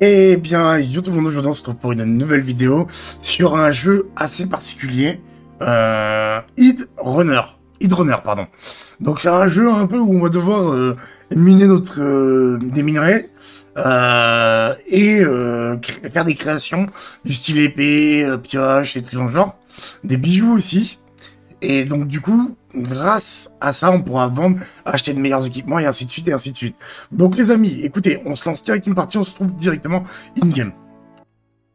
Eh bien, yo tout le monde, aujourd'hui on se retrouve pour une nouvelle vidéo sur un jeu assez particulier, Hydroneer, pardon. Donc c'est un jeu un peu où on va devoir miner des minerais et faire des créations du style épée, pioche et tout dans le genre, des bijoux aussi. Et donc du coup, grâce à ça, on pourra vendre, acheter de meilleurs équipements et ainsi de suite, et ainsi de suite. Donc les amis, écoutez, on se lance direct une partie, on se trouve directement in-game.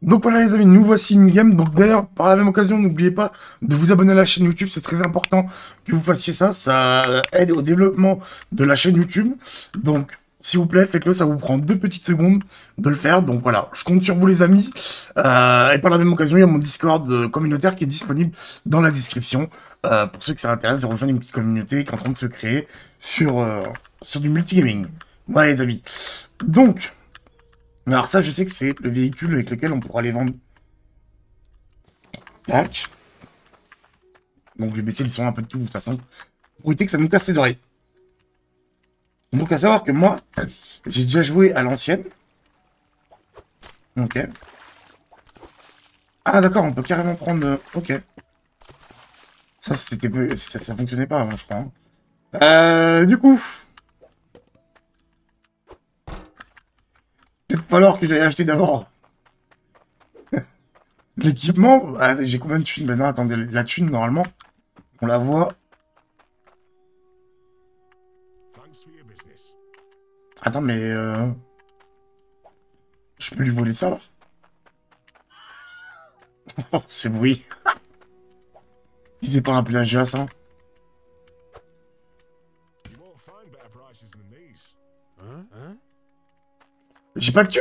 Donc voilà les amis, nous voici in-game. Donc d'ailleurs, par la même occasion, n'oubliez pas de vous abonner à la chaîne YouTube, c'est très important que vous fassiez ça, ça aide au développement de la chaîne YouTube. Donc s'il vous plaît, faites-le, ça vous prend 2 petites secondes de le faire. Donc voilà, je compte sur vous les amis. Et par la même occasion, il y a mon Discord communautaire qui est disponible dans la description. Pour ceux que ça intéresse, de rejoindre une petite communauté qui est en train de se créer sur du multigaming. Voilà les amis. Donc, alors ça je sais que c'est le véhicule avec lequel on pourra les vendre. Tac. Donc je vais baisser le son un peu de tout de toute façon, pour éviter que ça nous casse les oreilles. Donc à savoir que moi, j'ai déjà joué à l'ancienne. Ok. Ah d'accord, on peut carrément prendre... Ok. Ça, ça fonctionnait pas avant, je crois. Hein. Du coup... Peut-être falloir que j'aille acheter d'abord... l'équipement. Ah, j'ai combien de thunes? Ben non, attendez, la thune, normalement, on la voit... Attends, mais... Je peux lui voler ça, là? Oh, ce bruit. Si c'est pas un plagiat, ça. J'ai pas de thune?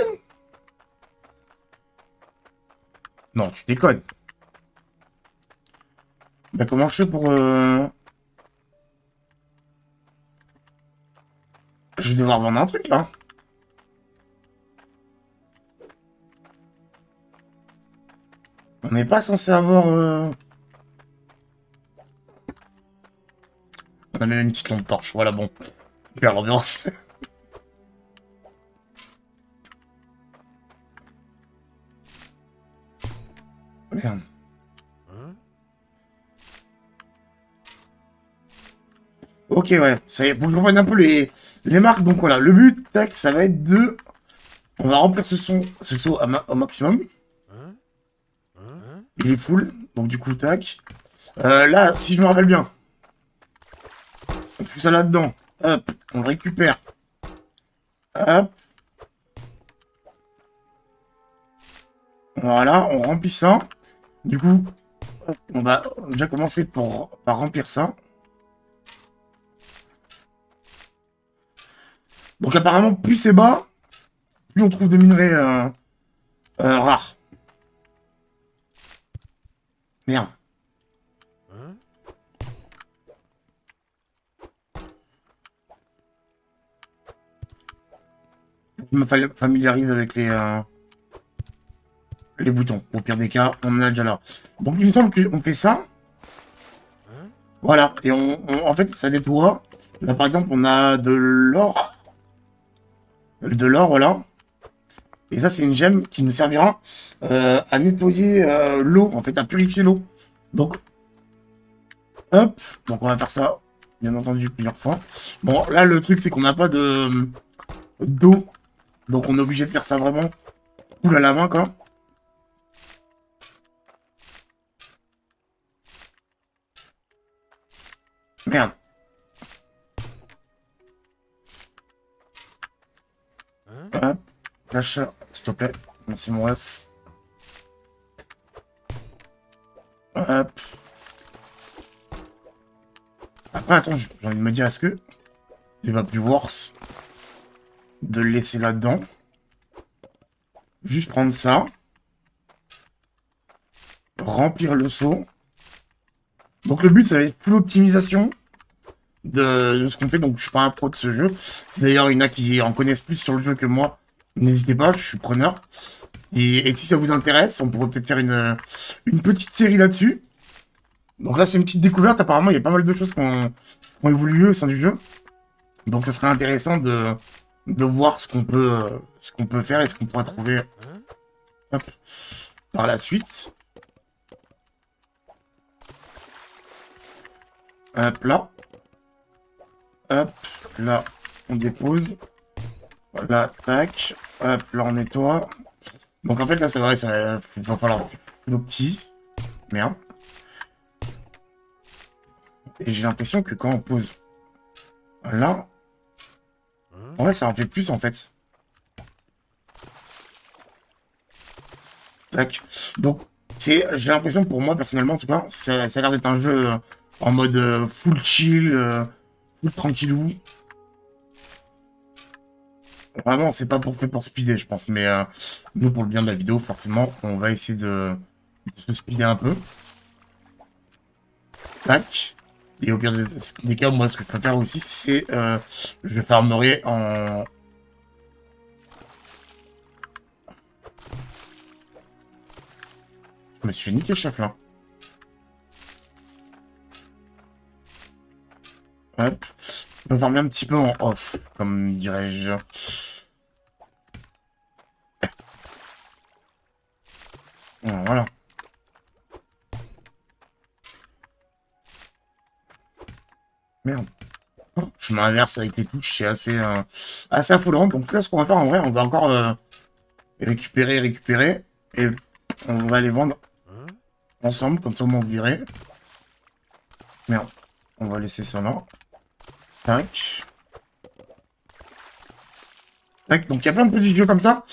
Non, tu déconnes. Bah, comment je fais pour... Je vais devoir vendre un truc là. On n'est pas censé avoir. On a même une petite lampe torche. Voilà, bon. Super l'ambiance. Merde. Ok, ouais. Ça y est, vous comprenez un peu les marques, donc voilà, le but, tac, ça va être de... On va remplir ce seau au maximum. Il est full, donc du coup, tac. Là, si je me rappelle bien, on fout ça là-dedans. Hop, on le récupère. Hop. Voilà, on remplit ça. Du coup, hop, on va déjà commencer par remplir ça. Donc apparemment, plus c'est bas, plus on trouve des minerais rares. Merde. Je me familiarise avec les boutons. Au pire des cas, on en a déjà là. Donc il me semble qu'on fait ça. Voilà. Et en fait, ça déploie. Là, par exemple, on a de l'or. De l'or, voilà. Et ça, c'est une gemme qui nous servira à nettoyer l'eau, en fait, à purifier l'eau. Donc, hop. Donc, on va faire ça, bien entendu, plusieurs fois. Bon, là, le truc, c'est qu'on n'a pas d'eau. Donc, on est obligé de faire ça vraiment cool à la main, quoi. Merde. Hop, lâche, s'il te plaît. Merci mon ref. Hop. Après, attends, j'ai envie de me dire, est-ce que c'est pas plus worse de le laisser là-dedans? Juste prendre ça. Remplir le seau. Donc le but, ça va être full optimisation de ce qu'on fait. Donc je suis pas un pro de ce jeu, c'est d'ailleurs il y en a qui en connaissent plus sur le jeu que moi, n'hésitez pas, je suis preneur, et si ça vous intéresse, on pourrait peut-être faire une petite série là-dessus. Donc là c'est une petite découverte, apparemment il y a pas mal de choses qui ont évolué au sein du jeu, donc ça serait intéressant de voir ce qu'on peut faire et ce qu'on pourra trouver hop, par la suite. Hop là. Hop là, on dépose. Voilà, tac. Hop là, on nettoie. Donc en fait là, c'est vrai, ça va falloir nos petits. Merde. Et j'ai l'impression que quand on pose là, en vrai, ça en fait plus en fait. Tac. Donc, j'ai l'impression pour moi personnellement, en tout cas, ça a l'air d'être un jeu en mode full chill, full tranquillou. Vraiment, c'est pas fait pour speeder, je pense. Mais nous, pour le bien de la vidéo, forcément, on va essayer de se speeder un peu. Tac. Et au pire des cas, moi, ce que je préfère aussi, c'est... je farmerai en... Je me suis fait niquer, chef, là. Hop. Je vais farmer un petit peu en off, comme dirais-je. Voilà. Merde. Je m'inverse avec les touches, c'est assez, assez affolant. Donc là, ce qu'on va faire en vrai, on va encore récupérer. Et on va les vendre ensemble, comme ça on m'en virait. Merde. On va laisser ça là. Tac. Tac. Donc il y a plein de petits jeux comme ça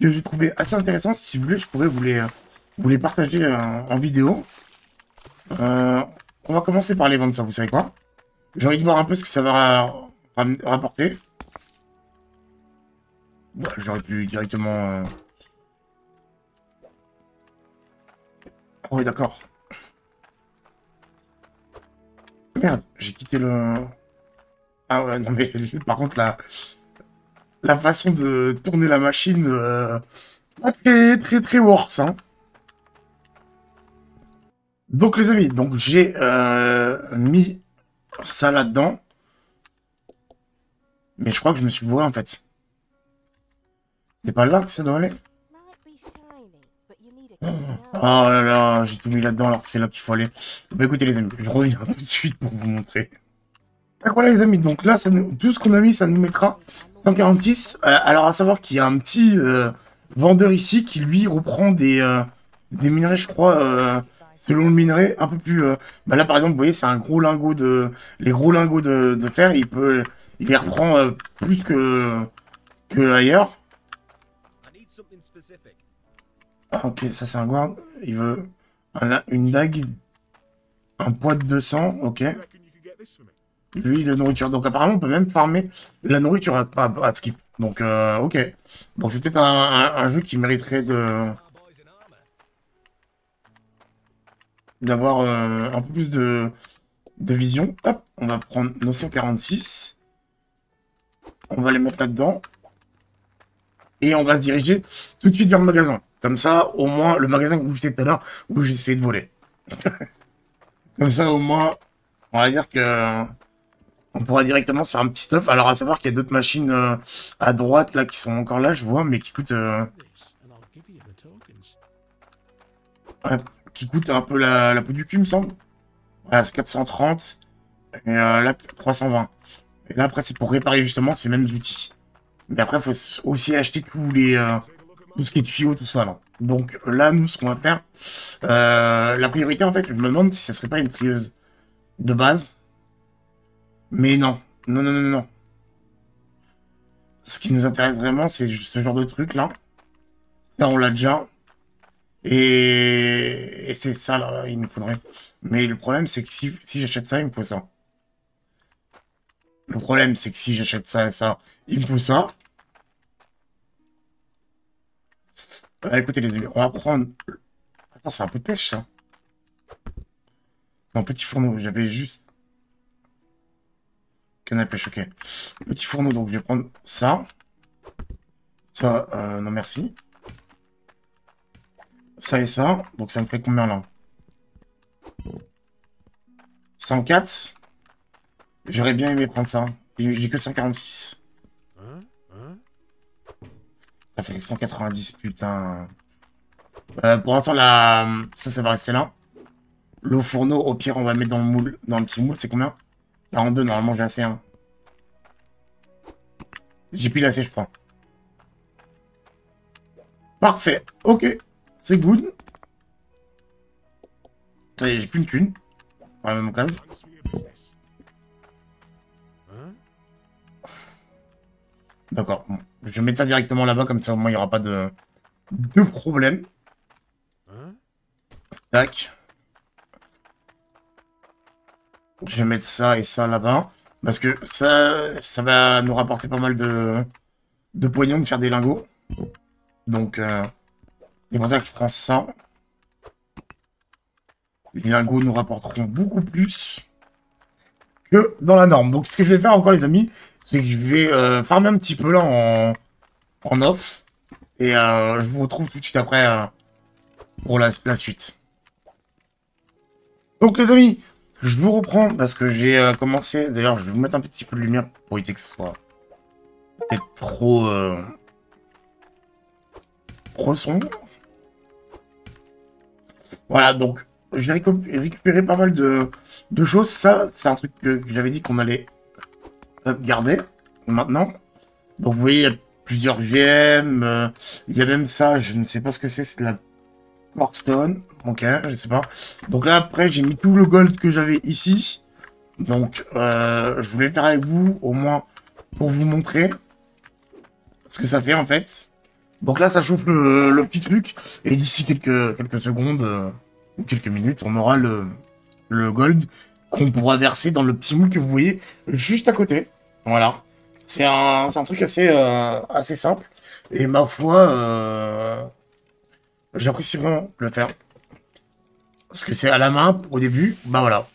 que j'ai trouvé assez intéressants. Si vous voulez, je pourrais vous les partager en vidéo. On va commencer par les vendre, ça, vous savez quoi? J'ai envie de voir un peu ce que ça va rapporter. Bah, j'aurais pu directement... Oh, oui, d'accord. Merde, j'ai quitté le... Ah ouais, non mais par contre, la façon de tourner la machine... très worse, hein. Donc les amis, donc j'ai mis... ça là-dedans. Mais je crois que je me suis bourré en fait. C'est pas là que ça doit aller. Oh là là, j'ai tout mis là-dedans alors que c'est là qu'il faut aller. Bah écoutez les amis, je reviens tout de suite pour vous montrer. Donc voilà les amis, donc là, ça nous... tout ce qu'on a mis, ça nous mettra 146. Alors à savoir qu'il y a un petit vendeur ici qui lui reprend des minerais, je crois... selon le minerai, un peu plus... Bah là, par exemple, vous voyez, c'est un gros lingot de... Les gros lingots de fer, il les reprend plus que ailleurs. Ah, ok, ça, c'est un guard. Il veut une dague, un poids de 200, ok. Lui, de nourriture. Donc, apparemment, on peut même farmer la nourriture à skip. Donc, ok. Donc, c'est peut-être un jeu qui mériterait de... d'avoir un peu plus de vision. Hop, on va prendre nos 146. On va les mettre là-dedans. Et on va se diriger tout de suite vers le magasin. Comme ça, au moins, le magasin où j'étais tout à l'heure, où j'ai essayé de voler. Comme ça, au moins, on va dire que... on pourra directement faire un petit stuff. Alors, à savoir qu'il y a d'autres machines à droite, là, qui sont encore là, je vois, mais qui coûtent... Hop. Qui coûte un peu la peau du cul, me semble. Voilà, c'est 430. Et là, 320. Et là, après, c'est pour réparer justement ces mêmes outils. Mais après, il faut aussi acheter tout ce qui est tuyaux, tout ça. Là. Donc là, nous, ce qu'on va faire... la priorité, en fait, je me demande si ça serait pas une trieuse de base. Mais non. Non. Ce qui nous intéresse vraiment, c'est ce genre de truc-là. Ça, on l'a déjà... Et c'est ça, là, il me faudrait. Mais le problème, c'est que si j'achète ça, il me faut ça. Le problème, c'est que si j'achète ça et ça, il me faut ça. Écoutez, les amis, on va prendre... Attends, c'est un peu de pêche, ça. Non, petit fourneau, j'avais juste... Canne à pêche, ok. Petit fourneau, donc je vais prendre ça. Ça, non, merci. Ça et ça, donc ça me ferait combien là? 104. J'aurais bien aimé prendre ça. J'ai que 146. Ça fait 190, putain. Pour l'instant, là, ça va rester là. Le fourneau, au pire, on va le mettre dans le moule. Dans le petit moule, c'est combien? 42, normalement, j'ai assez, hein. J'ai pile assez, je crois. Parfait. Ok. C'est good. J'ai plus une thune. Dans la même case. D'accord. Bon. Je vais mettre ça directement là-bas, comme ça, au moins, il n'y aura pas de problème. Tac. Je vais mettre ça et ça là-bas. Parce que ça, ça va nous rapporter pas mal de poignons de faire des lingots. Donc, c'est pour ça que je prends ça. Les lingots nous rapporteront beaucoup plus que dans la norme. Donc, ce que je vais faire encore, les amis, c'est que je vais farmer un petit peu là en off. Et je vous retrouve tout de suite après pour la suite. Donc, les amis... Je vous reprends parce que j'ai commencé... D'ailleurs, je vais vous mettre un petit peu de lumière pour éviter que ce soit peut-être trop... trop sombre. Voilà, donc, j'ai récupéré pas mal de choses. Ça, c'est un truc que j'avais dit qu'on allait garder maintenant. Donc, vous voyez, il y a plusieurs GM. Il y a même ça, je ne sais pas ce que c'est de la... Corkstone, ok, je sais pas. Donc là, après, j'ai mis tout le gold que j'avais ici. Donc, je voulais le faire avec vous, au moins, pour vous montrer ce que ça fait, en fait. Donc là, ça chauffe le petit truc. Et d'ici quelques secondes, ou quelques minutes, on aura le gold qu'on pourra verser dans le petit moule que vous voyez juste à côté. Voilà. C'est un truc assez, assez simple. Et ma foi... J'apprécie vraiment le faire. Parce que c'est à la main au début. Bah voilà.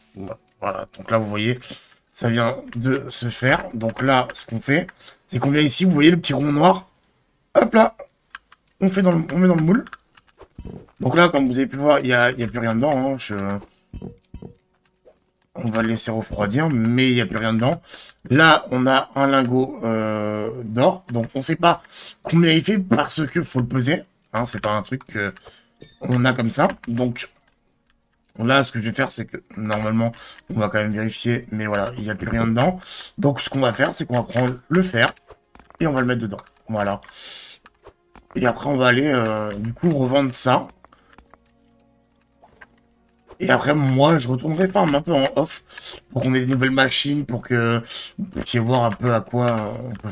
Voilà. Donc là, vous voyez, ça vient de se faire. Donc là, ce qu'on fait, c'est qu'on vient ici. Vous voyez le petit rond noir. Hop là. On met dans le moule. Donc là, comme vous avez pu le voir, il n'y a plus rien dedans. Hein. On va le laisser refroidir. Mais il n'y a plus rien dedans. Là, on a un lingot d'or. Donc on ne sait pas combien il fait parce qu'il faut le peser. Hein, c'est pas un truc qu'on a comme ça. Donc là, ce que je vais faire, c'est que normalement, on va quand même vérifier. Mais voilà, il n'y a plus rien dedans. Donc ce qu'on va faire, c'est qu'on va prendre le fer et on va le mettre dedans. Voilà. Et après, on va aller du coup revendre ça. Et après, moi, je retournerai farm un peu en off pour qu'on ait des nouvelles machines, pour que vous puissiez voir un peu à quoi on peut...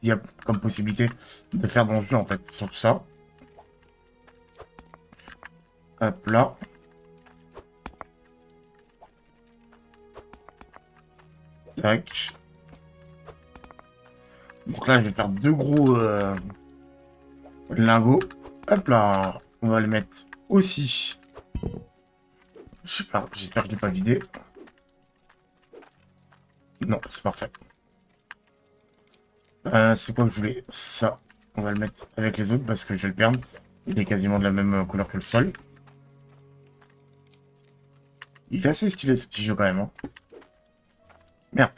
il y a comme possibilité de faire dans le jeu en fait sur tout ça. Hop là. Tac. Donc là, je vais faire deux gros lingots. Hop là. On va les mettre aussi. Je sais pas. J'espère que je l'ai pas vidé. Non, c'est parfait. C'est quoi que je voulais? Ça. On va le mettre avec les autres parce que je vais le perdre. Il est quasiment de la même couleur que le sol. Il est assez stylé ce petit jeu quand même. Hein. Merde.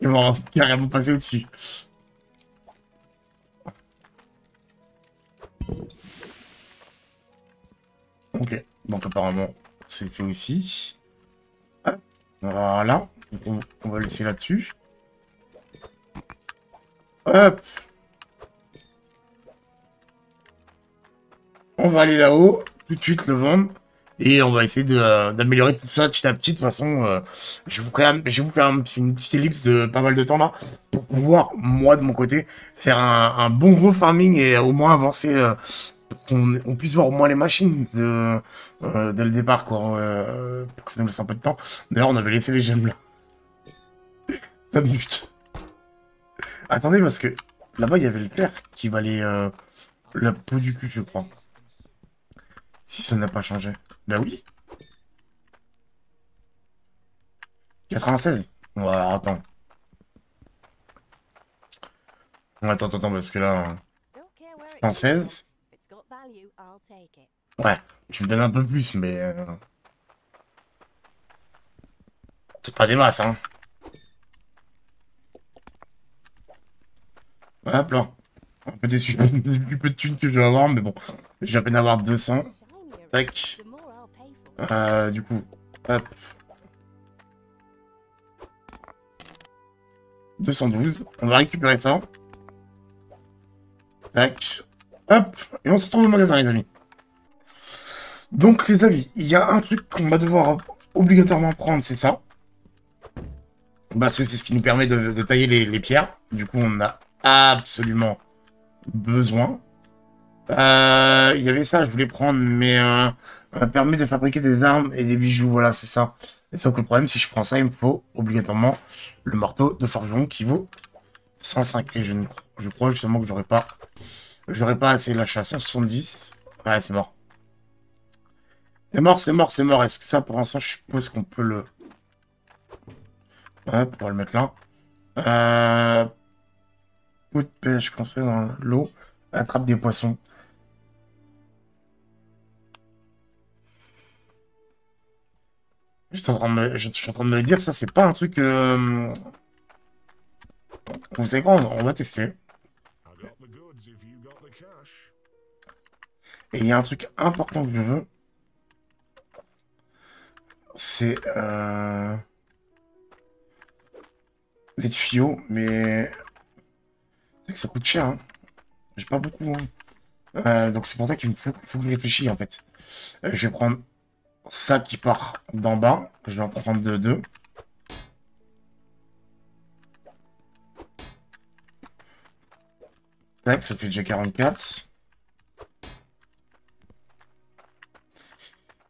Ils vont carrément passer au-dessus. Ok. Donc apparemment, c'est fait aussi. Hop. Voilà. Donc, on va laisser là-dessus. Hop. On va aller là-haut. Tout de suite le vendre. Et on va essayer d'améliorer tout ça petit à petit. De toute façon, je vais vous faire une petite ellipse de pas mal de temps là. Pour pouvoir, moi, de mon côté, faire un bon gros farming et au moins avancer. Pour qu'on puisse voir au moins les machines dès le départ. Quoi, pour que ça nous laisse un peu de temps. D'ailleurs, on avait laissé les gemmes là. Ça me bute. Attendez, parce que là-bas, il y avait le père qui valait la peau du cul, je crois. Si ça n'a pas changé. Bah oui. 96. Voilà, attends. Attends, parce que là... 116. Ouais, tu me donnes un peu plus, mais... C'est pas des masses, hein. Hop là. un peu déçu du peu de thunes que je vais avoir, mais bon, je vais à peine avoir 200. Tac. Du coup, hop. 212. On va récupérer ça. Tac. Hop. Et on se retrouve au magasin, les amis. Donc, les amis, il y a un truc qu'on va devoir obligatoirement prendre, c'est ça. Parce que c'est ce qui nous permet de tailler les pierres. Du coup, on a absolument besoin. Il y avait ça, je voulais prendre, mais permis de fabriquer des armes et des bijoux. Voilà, c'est ça. Et sauf que le problème, si je prends ça, il me faut obligatoirement le marteau de forgeron qui vaut 105. Et je crois justement que j'aurais pas assez. Là, je suis à 170. Ouais, c'est mort. C'est mort, c'est mort, c'est mort. Est-ce que ça, pour l'instant, je suppose qu'on peut le... Hop, on va le mettre là. Pot de pêche construit dans l'eau. Attrape des poissons. Je suis en train de me dire, ça, c'est pas un truc... Vous savez quoi, on va tester. Et il y a un truc important que je veux. C'est... des tuyaux, mais c'est que ça coûte cher, hein. J'ai pas beaucoup, hein. Donc c'est pour ça qu'il me faut que je réfléchisse, en fait. Je vais prendre ça qui part d'en bas, je vais en prendre deux. Tac, ça fait déjà 44.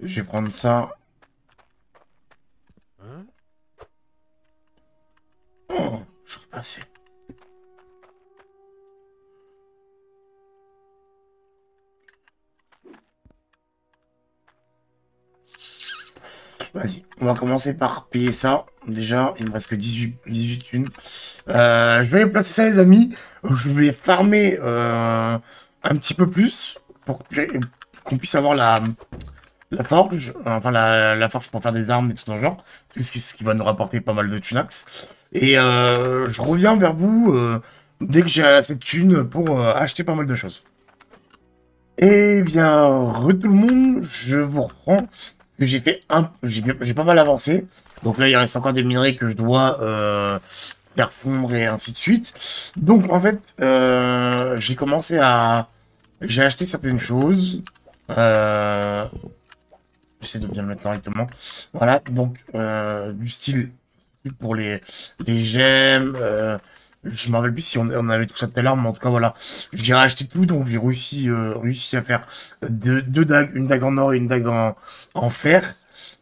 Je vais prendre ça. Assez. Vas-y, on va commencer par payer ça. Déjà, il me reste que 18 thunes. Je vais placer ça, les amis. Je vais farmer un petit peu plus pour qu'on puisse avoir la forge. Enfin, la forge pour faire des armes et tout dans le genre. Ce qui va nous rapporter pas mal de thunax. Et je reviens vers vous dès que j'ai assez de thunes pour acheter pas mal de choses. Et bien, tout le monde, je vous reprends. J'ai pas mal avancé. Donc là, il reste encore des minerais que je dois faire fondre et ainsi de suite. Donc en fait, j'ai commencé à... J'ai acheté certaines choses. J'essaie de bien le mettre correctement. Voilà, donc du style... pour les gemmes, je me rappelle plus si on avait tout ça tout à l'heure, mais en tout cas voilà, j'ai racheté tout, donc j'ai réussi à faire deux dagues, une dague en or et une dague en fer,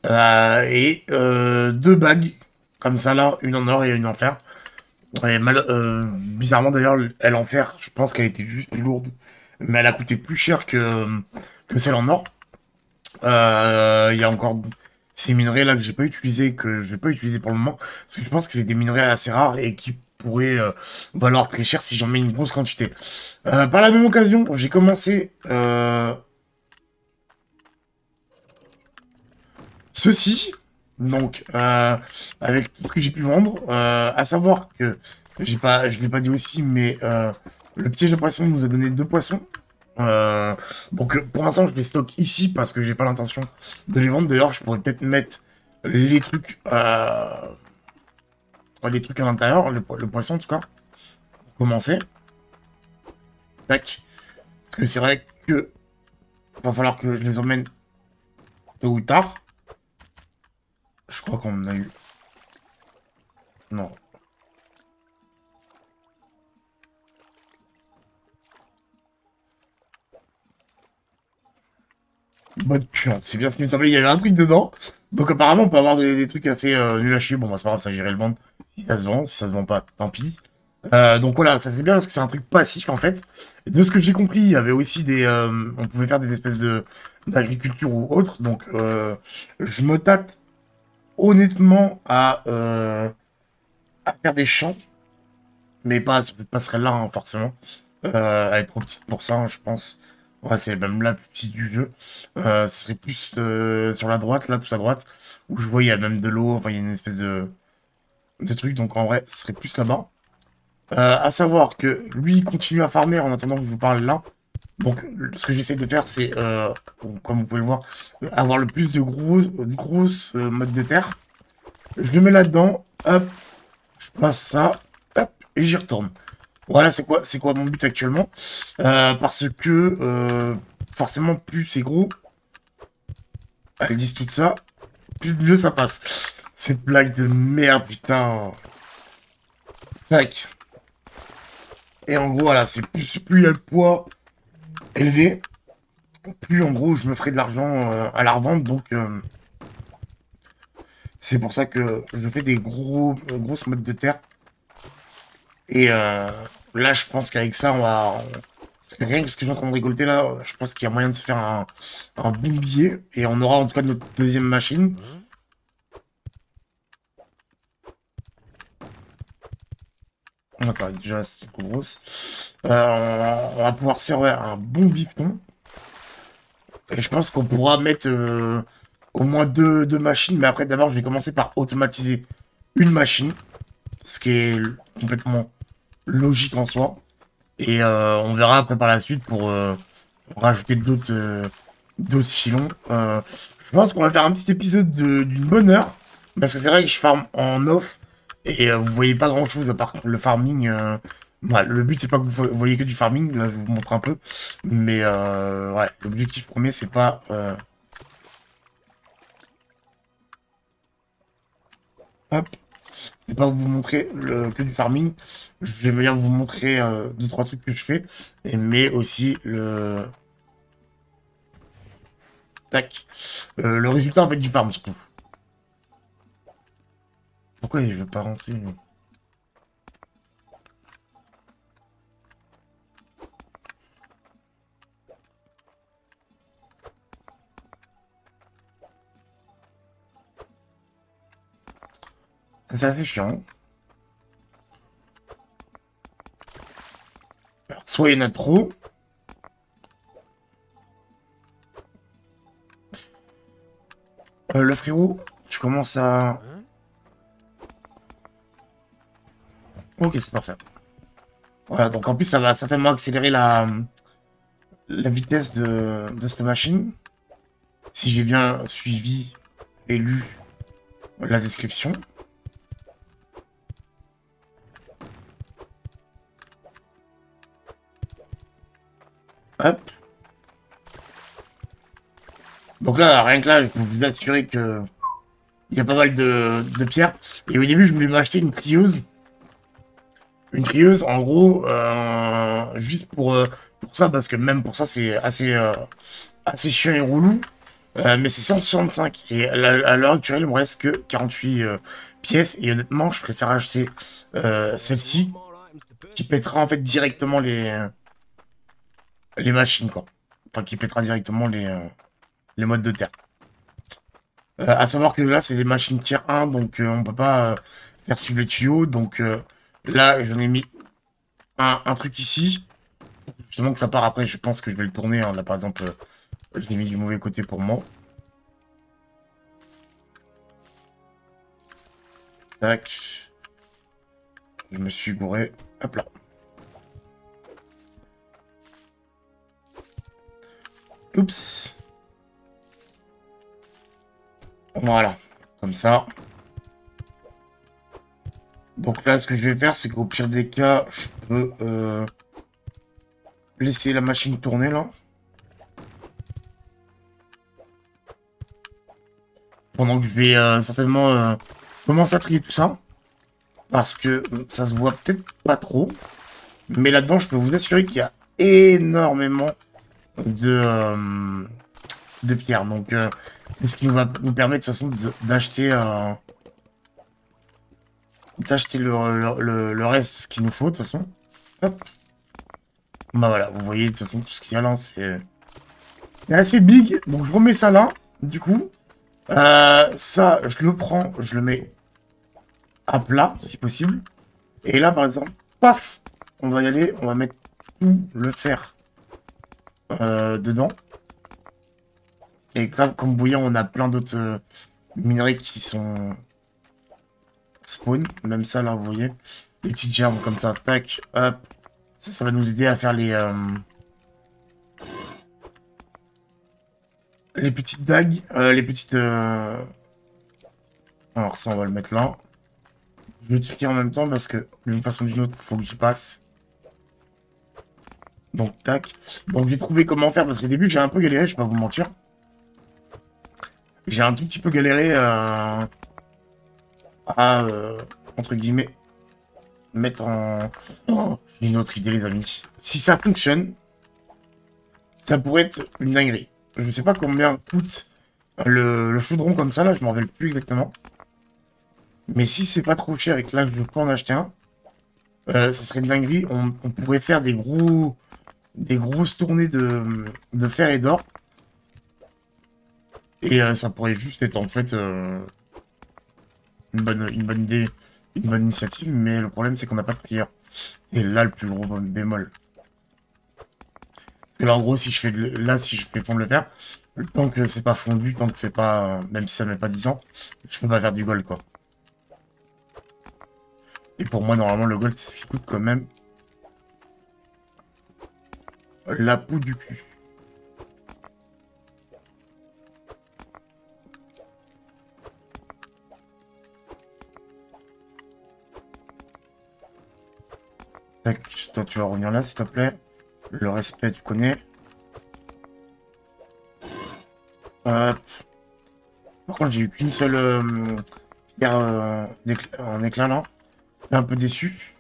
et deux bagues, comme ça là, une en or et une en fer, et bizarrement d'ailleurs, elle en fer, je pense qu'elle était juste plus lourde, mais elle a coûté plus cher que celle en or. Il y a encore... ces minerais là que j'ai pas utilisé, que je vais pas utiliser pour le moment, parce que je pense que c'est des minerais assez rares et qui pourraient valoir très cher si j'en mets une grosse quantité. Par la même occasion, j'ai commencé ceci, donc avec tout ce que j'ai pu vendre, à savoir que je l'ai pas dit aussi, mais le piège de poisson nous a donné 2 poissons. Donc pour l'instant je les stocke ici parce que j'ai pas l'intention de les vendre. D'ailleurs je pourrais peut-être mettre les trucs à l'intérieur, le poisson en tout cas, pour commencer. Tac. Parce que c'est vrai que va falloir que je les emmène tôt ou tard. Je crois qu'on en a eu. Non. Mode puante, c'est bien ce qui me semblait, il y avait un truc dedans. Donc apparemment on peut avoir des trucs assez nuls à chier. Bon bah c'est pas grave, ça j'irai le vendre si ça se vend, si ça se vend pas, tant pis. Donc voilà, ça c'est bien parce que c'est un truc passif en fait. Et de ce que j'ai compris, il y avait aussi des... on pouvait faire des espèces d'agriculture ou autre. Donc je me tâte honnêtement à faire des champs. Mais pas cette passerelle-là, hein, forcément. Elle est trop petite pour ça, hein, je pense. Ouais, c'est même la plus petite du jeu. Ce serait plus sur la droite, là, tout à droite, où je vois, il y a même de l'eau, enfin, il y a une espèce de truc, donc en vrai, ce serait plus là-bas. À savoir que lui continue à farmer en attendant que je vous parle là. Donc ce que j'essaie de faire, c'est, comme vous pouvez le voir, avoir le plus de grosses modes de terre. Je le mets là-dedans, hop, je passe ça, hop, et j'y retourne. Voilà, c'est quoi mon but actuellement. Parce que, forcément, plus c'est gros, elles disent tout ça, plus mieux ça passe. Cette blague de merde, putain. Tac. Et en gros, voilà, c'est plus il y a le poids élevé, plus en gros, je me ferai de l'argent à la revente, donc... c'est pour ça que je fais des grosses modes de terre. Et là, je pense qu'avec ça, on va... Rien que ce que je suis en train de récolter là, je pense qu'il y a moyen de se faire un bon billet. Et on aura en tout cas notre deuxième machine. D'accord, déjà c'est trop grosse. On va pouvoir servir un bon bifton. Et je pense qu'on pourra mettre... au moins deux machines, mais après d'abord je vais commencer par automatiser une machine, ce qui est complètement logique en soi, et on verra après par la suite pour rajouter d'autres silons. Je pense qu'on va faire un petit épisode d'une bonne heure, parce que c'est vrai que je farm en off, et vous voyez pas grand chose à part le farming. Bah, le but c'est pas que vous voyez que du farming, là je vous montre un peu, mais ouais, l'objectif premier c'est pas... Hop, c'est pas vous montrer que du farming, je vais bien vous montrer 2-3 trucs que je fais, mais aussi le... Tac. Le résultat en fait du farm surtout. Pourquoi je veux pas rentrer lui? Ça fait chiant. Alors, soit il y en a trop. Le frérot, tu commences à... Ok, c'est parfait. Voilà, donc en plus, ça va certainement accélérer la vitesse de cette machine. Si j'ai bien suivi et lu la description. Hop. Donc là, rien que là, je peux vous assurer que il y a pas mal de pierres. Et au début, je voulais m'acheter une trieuse. Une trieuse, en gros, juste pour ça, parce que même pour ça, c'est assez chiant et relou. Mais c'est 165. Et à l'heure actuelle, il me reste que 48 pièces. Et honnêtement, je préfère acheter celle-ci, qui pètera en fait directement les machines, quoi. Enfin, qui pètera directement les modes de terre. À savoir que là, c'est des machines tier 1, donc on peut pas faire suivre les tuyaux. Donc là, j'en ai mis un truc ici. Justement que ça part après, je pense que je vais le tourner. Hein. Là, par exemple, je l'ai mis du mauvais côté pour moi. Tac. Je me suis gouré. Hop là. Oups. Voilà. Comme ça. Donc là, ce que je vais faire, c'est qu'au pire des cas, je peux laisser la machine tourner, là. Pendant que je vais certainement commencer à trier tout ça. Parce que ça se voit peut-être pas trop. Mais là-dedans, je peux vous assurer qu'il y a énormément... de pierre, donc c'est ce qui va nous permettre de toute façon d'acheter le reste qu'il nous faut de toute façon. Hop. Bah voilà, vous voyez de toute façon tout ce qu'il y a là, c'est assez big, donc je remets ça là du coup. Ça je le prends, je le mets à plat si possible, et là par exemple, paf, on va y aller, on va mettre tout le fer dedans. Et là, comme vous voyez, on a plein d'autres minerais qui sont spawn. Même ça, là, vous voyez. Une petite germe comme ça, tac, hop. Ça, ça va nous aider à faire les petites dagues, les petites... Alors ça, on va le mettre là. Je vais expliquer en même temps parce que d'une façon ou d'une autre, il faut que j'y passe. Donc, tac. Donc, j'ai trouvé comment faire parce qu'au début, j'ai un peu galéré, je vais pas vous mentir. J'ai un tout petit peu galéré à, entre guillemets, mettre en... Oh, j'ai une autre idée, les amis. Si ça fonctionne, ça pourrait être une dinguerie. Je ne sais pas combien coûte le chaudron comme ça, là, je m'en rappelle plus exactement. Mais si c'est pas trop cher et que là, je peux en acheter un, ça serait une dinguerie. On pourrait faire des gros... des grosses tournées de fer et d'or. Et ça pourrait juste être en fait une bonne idée, une bonne initiative, mais le problème c'est qu'on n'a pas de trieur. C'est là le plus gros bémol. Parce que là en gros, si je fais si je fais fondre le fer, tant que c'est pas fondu, tant que c'est pas, même si ça met pas 10 ans, je peux pas faire du gold quoi. Et pour moi normalement le gold c'est ce qui coûte quand même la peau du cul. Toi, tu vas revenir là, s'il te plaît. Le respect, tu connais. Hop. Par contre, j'ai eu qu'une seule pierre en éclat, là. Je suis un peu déçu.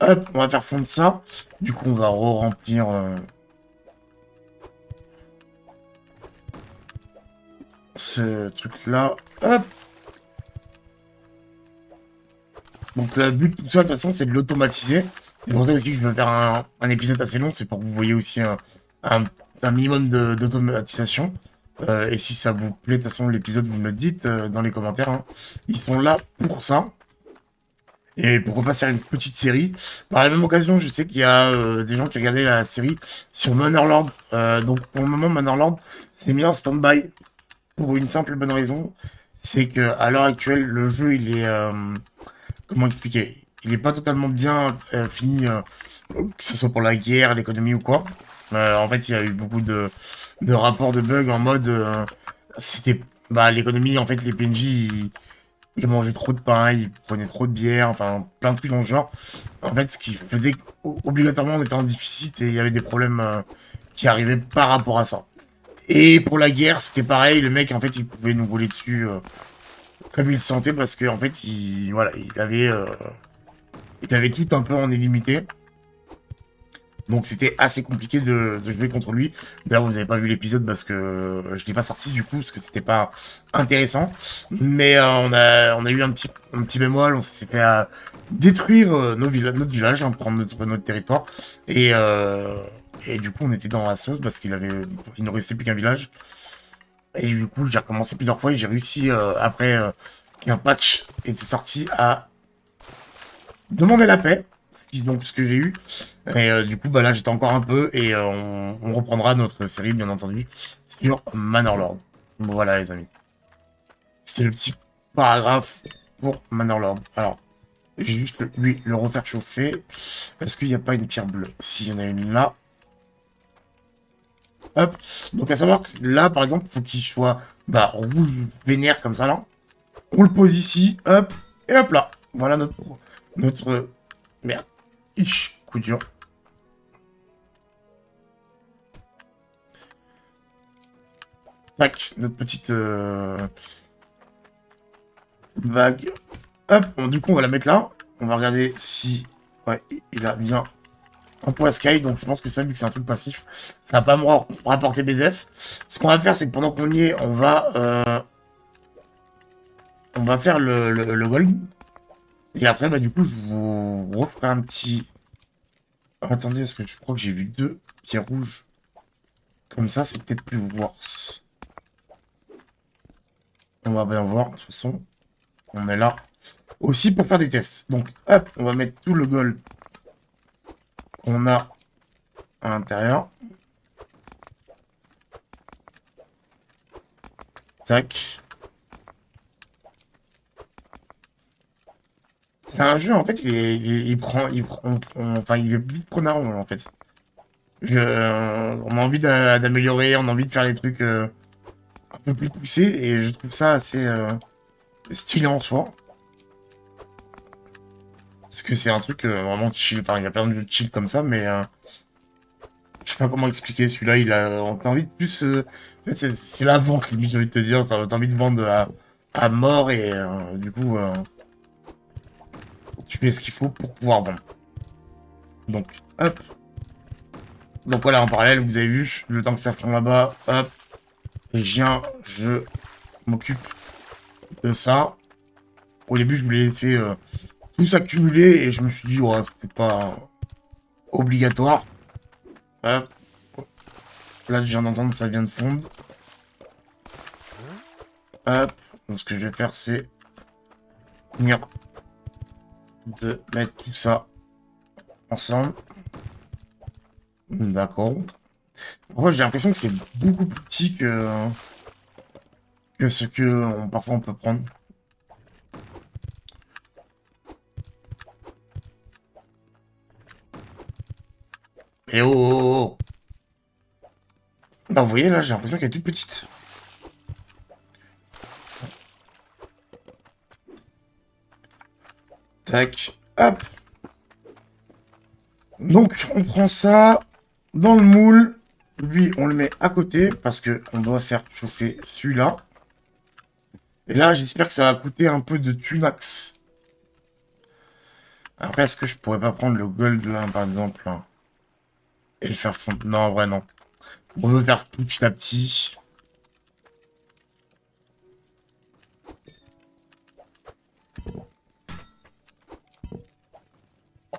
Hop, on va faire fondre ça. Du coup, on va re-remplir... ce truc-là. Hop. Donc le but de tout ça, de toute façon, c'est de l'automatiser. C'est pour ça aussi que je veux faire un épisode assez long. C'est pour que vous voyez aussi un minimum d'automatisation. Et si ça vous plaît, de toute façon, l'épisode, vous me le dites dans les commentaires. Hein. Ils sont là pour ça. Et pourquoi pas faire une petite série. Par la même occasion, je sais qu'il y a des gens qui regardaient la série sur Manorland. Donc pour le moment, Manorland, c'est mis en stand-by. Pour une simple bonne raison. C'est qu'à l'heure actuelle, le jeu, il est... comment expliquer? Il n'est pas totalement bien fini, que ce soit pour la guerre, l'économie ou quoi. En fait, il y a eu beaucoup de rapports de bugs en mode... c'était bah, l'économie, en fait, les PNJ, ils mangeaient trop de pain, ils prenaient trop de bière, enfin, plein de trucs dans ce genre. En fait, ce qui faisait qu'obligatoirement, on était en déficit et il y avait des problèmes qui arrivaient par rapport à ça. Et pour la guerre, c'était pareil. Le mec, en fait, il pouvait nous rouler dessus... comme il sentait parce qu'en fait, voilà, il avait tout un peu en illimité. Donc c'était assez compliqué de jouer contre lui. D'ailleurs, vous n'avez pas vu l'épisode parce que je ne l'ai pas sorti du coup, parce que c'était pas intéressant. Mais on a eu un petit bémol, on s'est fait détruire notre village, hein, prendre notre territoire. Et du coup, on était dans la sauce parce qu'il ne restait plus qu'un village. Et du coup, j'ai recommencé plusieurs fois et j'ai réussi, après qu'un patch était sorti, à demander la paix. Donc, ce que j'ai eu. Et du coup, bah, là, j'étais encore un peu. Et on reprendra notre série, bien entendu, sur Manorlord. Bon, voilà, les amis. C'était le petit paragraphe pour Manorlord. Alors, j'ai juste le refaire chauffer. Est-ce qu'il n'y a pas une pierre bleue? S'il y en a une là. Hop, donc à savoir que là par exemple, faut qu'il soit bah, rouge vénère comme ça là. On le pose ici, hop, et hop là. Voilà notre... Merde, ich, coup dur. Tac, notre petite vague. Hop, bon, du coup on va la mettre là. On va regarder si... Ouais, il a bien... un point sky, donc je pense que ça, vu que c'est un truc passif, ça va pas me rapporter BZF. Ce qu'on va faire, c'est que pendant qu'on y est, on va faire le gold. Et après, bah du coup, je vous referai un petit... Oh, attendez, parce que je crois que j'ai vu deux pierres rouges. Comme ça, c'est peut-être plus worse. On va bien voir, de toute façon. On est là aussi pour faire des tests. Donc, hop, on va mettre tout le gold. On a à l'intérieur. Tac. C'est un jeu, en fait, il veut vite prendre un rond, en fait. On a envie d'améliorer, on a envie de faire les trucs un peu plus poussés, et je trouve ça assez stylé en soi. Parce que c'est un truc vraiment chill, enfin, il y a plein de jeux de chill comme ça, mais... je sais pas comment expliquer, celui-là, il a... T'as envie de plus... c'est la vente, limite, j'ai envie de te dire, t'as envie de vendre à mort, et du coup... tu fais ce qu'il faut pour pouvoir vendre. Donc, hop. Donc voilà, en parallèle, vous avez vu, le temps que ça fond là-bas, hop. Je m'occupe de ça. Au début, je voulais laisser tout s'accumuler et je me suis dit, ouais, c'était pas obligatoire. Hop. Là, je viens d'entendre, ça vient de fondre. Hop. Donc, ce que je vais faire, c'est venir de mettre tout ça ensemble. D'accord. En fait, j'ai l'impression que c'est beaucoup plus petit que ce que parfois on peut prendre. Et oh, oh, oh. Non, vous voyez là, j'ai l'impression qu'elle est toute petite. Tac, hop. Donc, on prend ça dans le moule. Lui, on le met à côté parce que on doit faire chauffer celui-là. Et là, j'espère que ça va coûter un peu de tunax. Après, est-ce que je pourrais pas prendre le gold là, par exemple, hein, et le faire fondre? Non, en vrai, non. On veut faire tout petit à petit.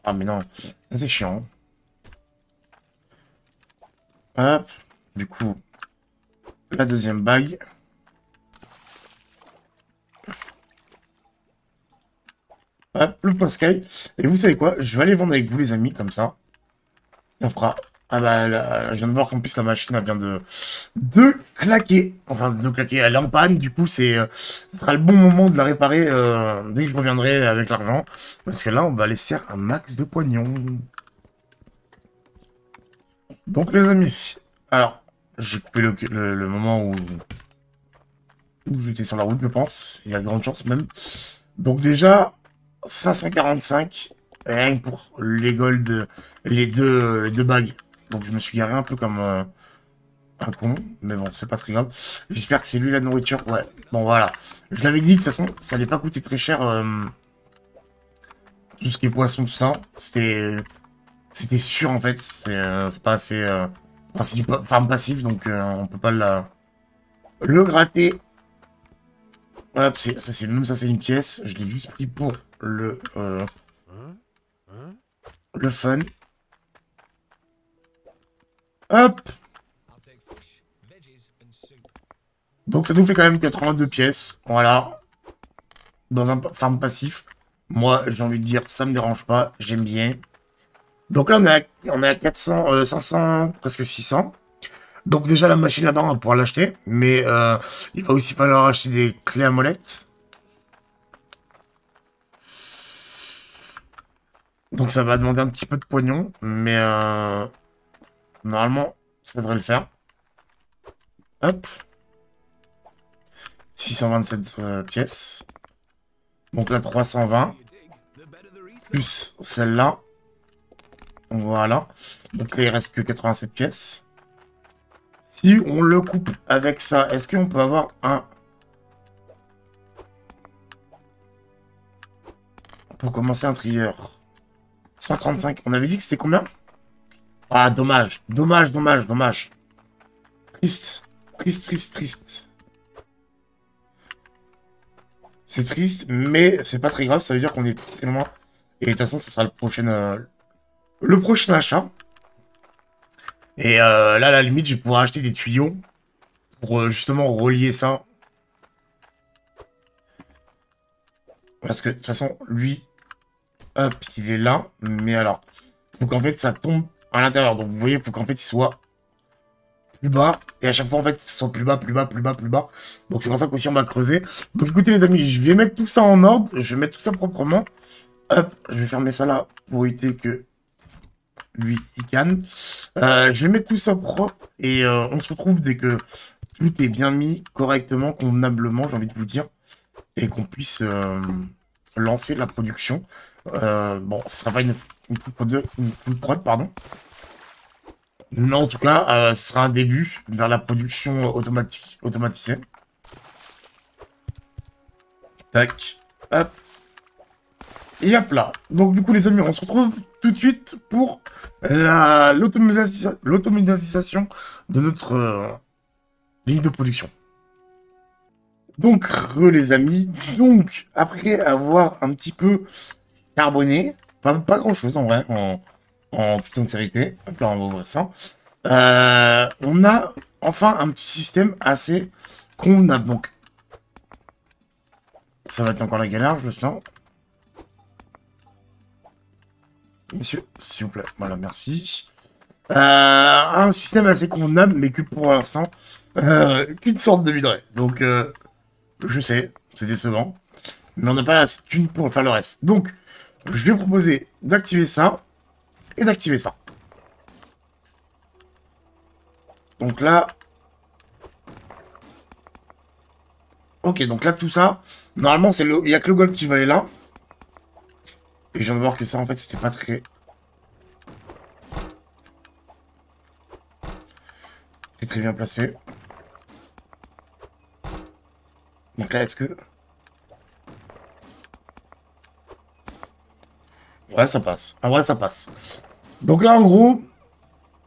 Ah, mais non, c'est chiant. Hop, du coup, la deuxième bague. Hop, le pascaille. Et vous savez quoi? Je vais aller vendre avec vous, les amis, comme ça. Ça fera... Ah bah, là, je viens de voir qu'en plus, la machine, elle vient de claquer. Enfin, de claquer, elle est en panne. Du coup, ce sera le bon moment de la réparer dès que je reviendrai avec l'argent. Parce que là, on va aller se faire un max de pognon. Donc les amis, alors j'ai coupé le moment où j'étais sur la route, je pense, il y a de grandes chances même. Donc déjà 545 rien que pour les gold, les deux bagues. Donc je me suis garé un peu comme un con, mais bon, c'est pas très grave. J'espère que c'est lui la nourriture. Ouais, bon voilà, je l'avais dit, de toute façon ça allait pas coûter très cher, tout ce qui est poisson, tout ça, c'était sûr, en fait. C'est pas assez farm passif, donc on peut pas le gratter. Hop, ça c'est une pièce, je l'ai juste pris pour le fun. Hop, donc ça nous fait quand même 82 pièces, voilà, dans un farm passif. Moi, j'ai envie de dire, ça me dérange pas, j'aime bien. Donc là, on est à 400, 500, presque 600. Donc déjà, la machine là-bas, on va pouvoir l'acheter. Mais il va aussi falloir acheter des clés à molette. Donc ça va demander un petit peu de pognon. Mais normalement, ça devrait le faire. Hop. 627 pièces. Donc là, 320. Plus celle-là. Voilà. Donc là, il reste que 87 pièces. Si on le coupe avec ça, est-ce qu'on peut avoir un... Pour commencer, un trieur. 135. On avait dit que c'était combien? Ah, dommage. Dommage, dommage, dommage. Triste. Triste, triste, triste. C'est triste, mais c'est pas très grave. Ça veut dire qu'on est très loin. Et de toute façon, ça sera le prochain... Le prochain achat. Et là, à la limite, je vais pouvoir acheter des tuyaux pour justement relier ça. Parce que, de toute façon, lui, hop, il est là. Mais alors, faut qu'en fait, ça tombe à l'intérieur. Donc, vous voyez, faut qu'en fait, il soit plus bas. Et à chaque fois, en fait, il soit plus bas, plus bas, plus bas, plus bas. Donc, c'est pour ça qu'aussi, on va creuser. Donc, écoutez, les amis, je vais mettre tout ça en ordre. Je vais mettre tout ça proprement. Hop, je vais fermer ça là pour éviter que lui il canne. Je vais mettre tout ça propre et on se retrouve dès que tout est bien mis correctement, convenablement, j'ai envie de vous dire, et qu'on puisse lancer la production. Bon, ce sera pas une full prod, pardon. Mais en tout cas, ce sera un début vers la production automatisée. Tac, hop. Et hop là. Donc du coup les amis, on se retrouve tout de suite pour l'automatisation de notre ligne de production. Donc les amis, donc après avoir un petit peu charbonné, enfin pas grand chose en vrai, en toute sincérité, hop là on va ouvrir ça, on a enfin un petit système assez convenable. Donc ça va être encore la galère, je le sens. Monsieur, s'il vous plaît. Voilà, merci. Un système assez convenable, mais que pour l'instant, qu'une sorte de minerai. Donc, je sais, c'est décevant. Mais on n'a pas la thune pour faire le reste. Donc, je vais proposer d'activer ça et d'activer ça. Donc là... Ok, donc là, tout ça, normalement, il n'y a que le gold qui va aller là. Et je viens de voir que ça, en fait, c'était pas très... C'est très bien placé. Donc là, est-ce que... Ouais, ça passe. En vrai, ça passe. Donc là, en gros,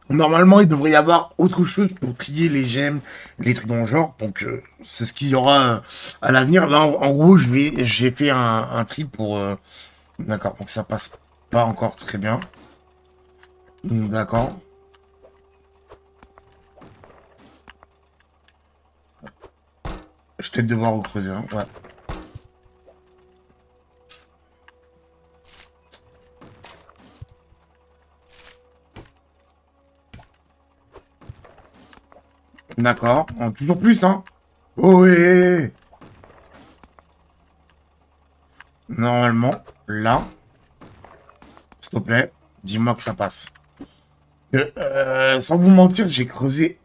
normalement, il devrait y avoir autre chose pour trier les gemmes, les trucs dans le genre. Donc, c'est ce qu'il y aura à l'avenir. Là, en gros, j'ai fait un tri pour... D'accord, donc ça passe pas encore très bien. D'accord. Je vais peut-être devoir recreuser, hein, ouais. D'accord, toujours plus, hein. Oh, ouais. Normalement... Là, s'il te plaît, dis-moi que ça passe. Sans vous mentir, j'ai creusé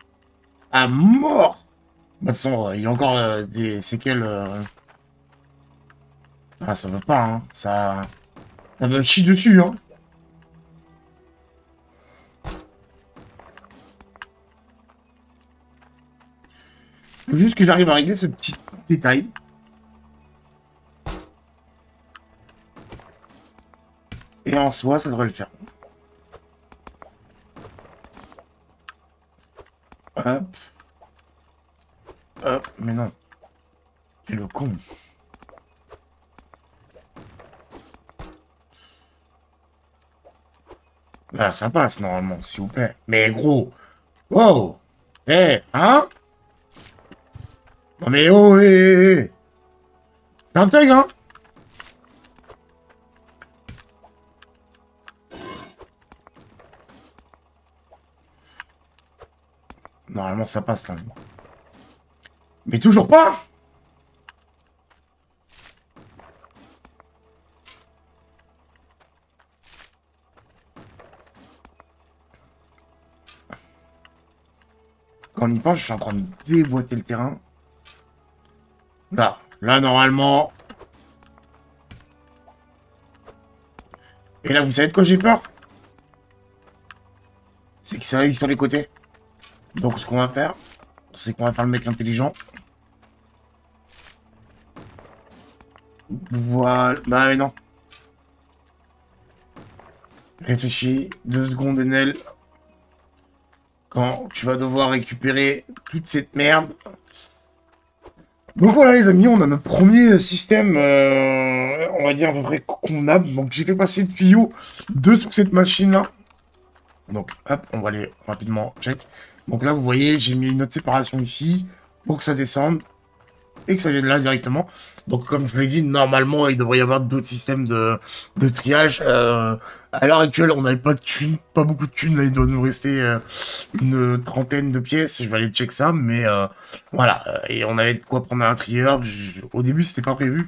à mort. De toute façon, il y a encore des séquelles. Ah, ça veut pas, hein. Ça me chie dessus, hein. Faut juste que j'arrive à régler ce petit détail. Et en soi, ça devrait le faire. Hop. Hop, mais non. C'est le con. Là, ça passe normalement, s'il vous plaît. Mais gros. Wow. Eh, hein? Non mais oh, eh. C'est intègre, hein? Normalement, ça passe, là. Mais toujours pas! Quand on y pense, je suis en train de déboîter le terrain. Là, là, normalement... Et là, vous savez de quoi j'ai peur? C'est que ça arrive sur les côtés. Donc ce qu'on va faire, c'est qu'on va faire le mec intelligent. Voilà. Bah mais non. Réfléchis. 2 secondes, Enel. Quand tu vas devoir récupérer toute cette merde. Donc voilà les amis, on a notre premier système, on va dire à peu près convenable. Donc j'ai fait passer le tuyau sous cette machine là. Donc hop, on va aller rapidement check. Donc là, vous voyez, j'ai mis une autre séparation ici pour que ça descende et que ça vienne là directement. Donc comme je l'ai dit, normalement, il devrait y avoir d'autres systèmes de triage. À l'heure actuelle, on n'avait pas de thunes, pas beaucoup de thunes. Là, il doit nous rester une trentaine de pièces. Je vais aller check ça, mais voilà. Et on avait de quoi prendre un trieur. Au début, c'était pas prévu.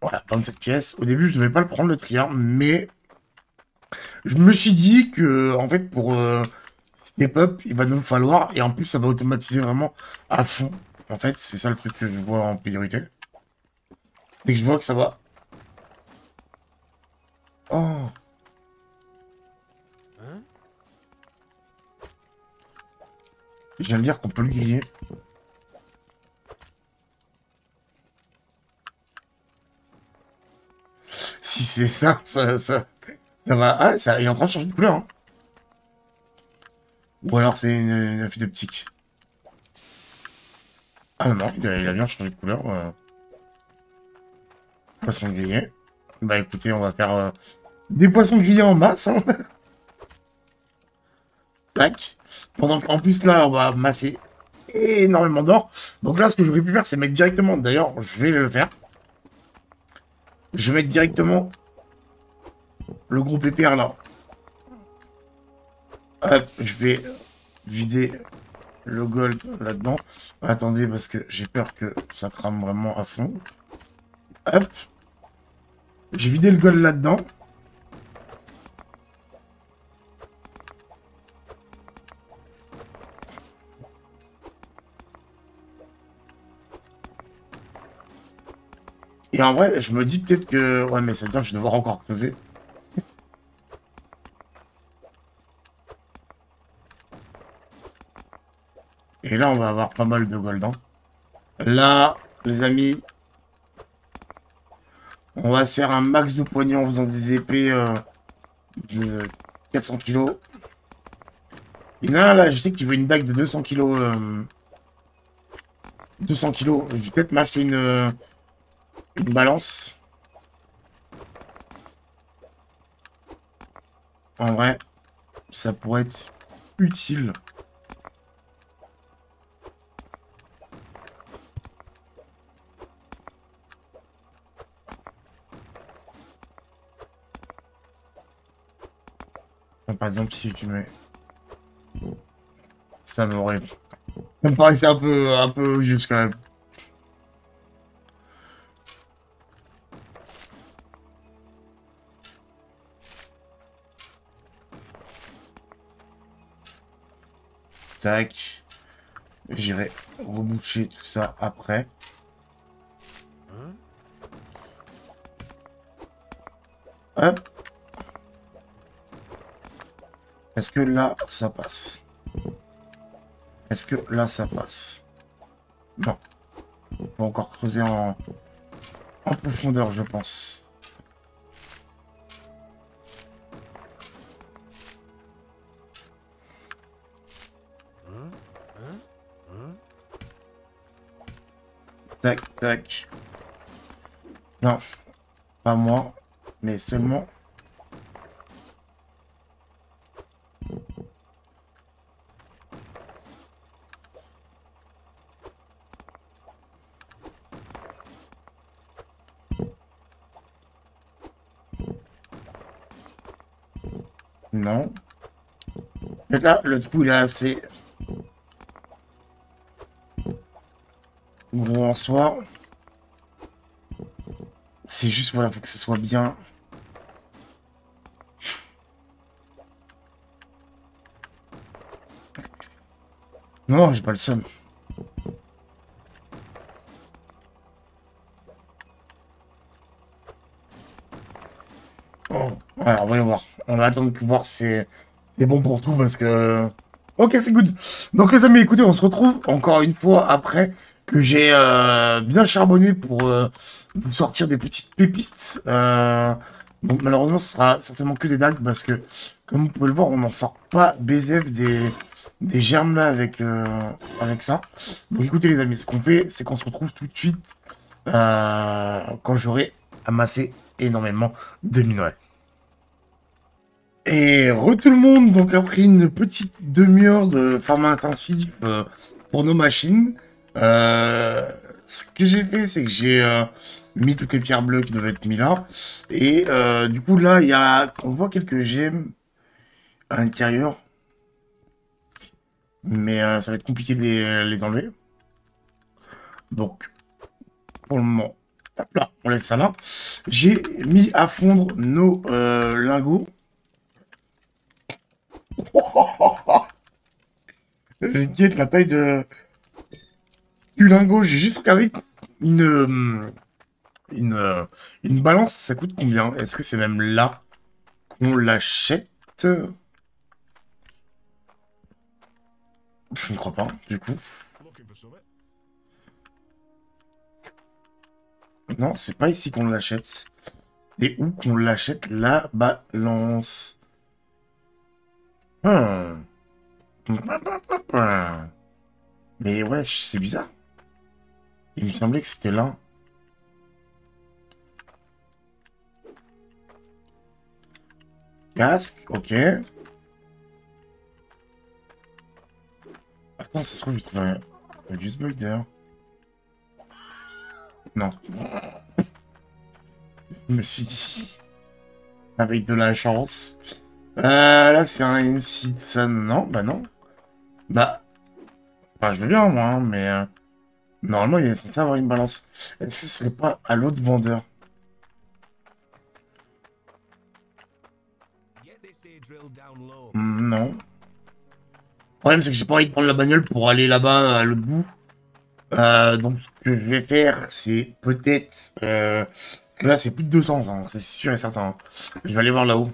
Voilà, 27 pièces. Au début, je devais pas le prendre, le triangle, mais je me suis dit que, en fait, pour step up, il va nous falloir, et en plus, ça va automatiser vraiment à fond. En fait, c'est ça le truc que je vois en priorité. Dès que je vois que ça va... Oh! Je viens de dire qu'on peut le griller. Si c'est ça, ça va... Ah, ça, il est en train de changer de couleur. Hein. Ou alors c'est une affiche d'optique. Ah non, il a bien changé de couleur. Poisson grillé. Bah écoutez, on va faire des poissons grillés en masse. Hein. Tac. Pendant qu'en plus là on va masser énormément d'or. Donc là ce que j'aurais pu faire c'est mettre directement, d'ailleurs je vais le faire. Je vais mettre directement le groupe EPR là. Hop, je vais vider le gold là-dedans. Attendez parce que j'ai peur que ça crame vraiment à fond. Hop. J'ai vidé le gold là-dedans. Et en vrai, je me dis peut-être que... Ouais, mais ça veut dire que je vais devoir encore creuser. Et là, on va avoir pas mal de gold. Hein. Là, les amis, on va se faire un max de poignons en faisant des épées de 400 kg. Il y en a un là, je sais qu'il veut une dague de 200 kg. 200 kg. Je vais peut-être m'acheter une balance. En vrai, ça pourrait être utile. Par exemple, si tu mets... Ça m'aurait... Ça me paraissait un peu juste quand même. Tac, j'irai reboucher tout ça après. Hop. Est-ce que là, ça passe? Est-ce que là, ça passe? Non. On peut encore creuser en profondeur, je pense. Tac, tac. Non, pas moi, mais seulement. Non. Et là, le trou, il est assez... Gros en soi, c'est juste voilà, faut que ce soit bien. Non, j'ai pas le seum. Oh. Alors, voyons voir. On va attendre que voir si c'est bon pour tout parce que. Ok, c'est good. Donc les amis, écoutez, on se retrouve encore une fois après que j'ai bien charbonné pour vous sortir des petites pépites. Donc malheureusement, ce sera certainement que des dagues parce que, comme vous pouvez le voir, on n'en sort pas BZF des germes là avec ça. Donc écoutez les amis, ce qu'on fait, c'est qu'on se retrouve tout de suite quand j'aurai amassé énormément de minerais. Et re tout le monde, donc après une petite demi-heure de farm intensif pour nos machines, ce que j'ai fait, c'est que j'ai mis toutes les pierres bleues qui devaient être mises là. Et du coup là, il y a, on voit quelques gemmes à l'intérieur, mais ça va être compliqué de les enlever. Donc pour le moment, Hop là, on laisse ça là. J'ai mis à fondre nos lingots. J'ai la taille de... du lingot. J'ai juste regardé une balance. Ça coûte combien? Est-ce que c'est même là qu'on l'achète? Je ne crois pas, du coup. Non, c'est pas ici qu'on l'achète. Et où qu'on l'achète, la balance. Mais ouais, c'est bizarre. Il me semblait que c'était là. Casque, ok. Attends, ça se trouve, je trouve un bug d'ailleurs. Non. Je me suis dit... Avec de la chance. Là, c'est un MC. Ça, non, bah non. Bah... Enfin, je veux bien, moi, hein, mais... Normalement, il est censé avoir une balance. Est-ce que ce serait pas à l'autre vendeur? Non. Le problème, c'est que j'ai pas envie de prendre la bagnole pour aller là-bas, à l'autre bout. Donc, ce que je vais faire, c'est peut-être... là, c'est plus de 200, hein, c'est sûr et certain. Je vais aller voir là-haut.